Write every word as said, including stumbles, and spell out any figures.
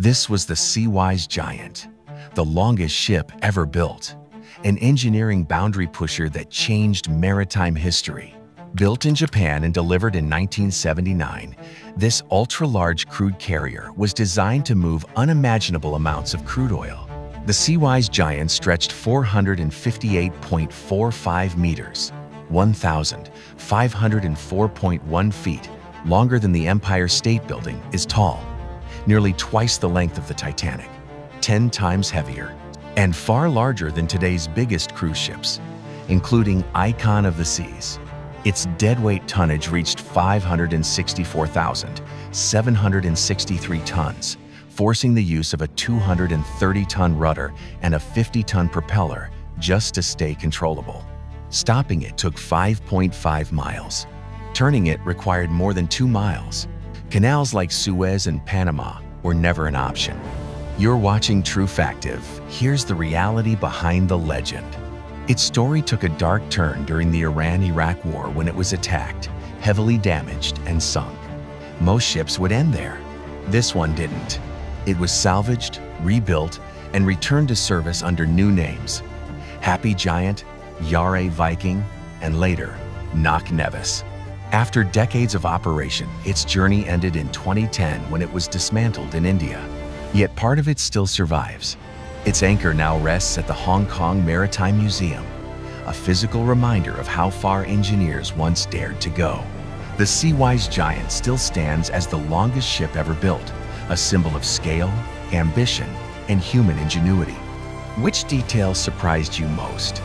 This was the Seawise Giant, the longest ship ever built, an engineering boundary pusher that changed maritime history. Built in Japan and delivered in nineteen seventy-nine, this ultra-large crude carrier was designed to move unimaginable amounts of crude oil. The Seawise Giant stretched four hundred fifty-eight point four five meters, one thousand five hundred four point one feet, longer than the Empire State Building is tall, nearly twice the length of the Titanic, ten times heavier, and far larger than today's biggest cruise ships, including Icon of the Seas. Its deadweight tonnage reached five hundred sixty-four thousand seven hundred sixty-three tons, forcing the use of a two hundred thirty ton rudder and a fifty ton propeller just to stay controllable. Stopping it took five point five miles. Turning it required more than two miles. Canals like Suez and Panama were never an option. You're watching True Factive. Here's the reality behind the legend. Its story took a dark turn during the Iran-Iraq War when it was attacked, heavily damaged, and sunk. Most ships would end there. This one didn't. It was salvaged, rebuilt, and returned to service under new names: Happy Giant, Jahre Viking, and later, Knock Nevis. After decades of operation, its journey ended in twenty ten when it was dismantled in India. Yet part of it still survives. Its anchor now rests at the Hong Kong Maritime Museum, a physical reminder of how far engineers once dared to go. The Seawise Giant still stands as the longest ship ever built, a symbol of scale, ambition, and human ingenuity. Which detail surprised you most?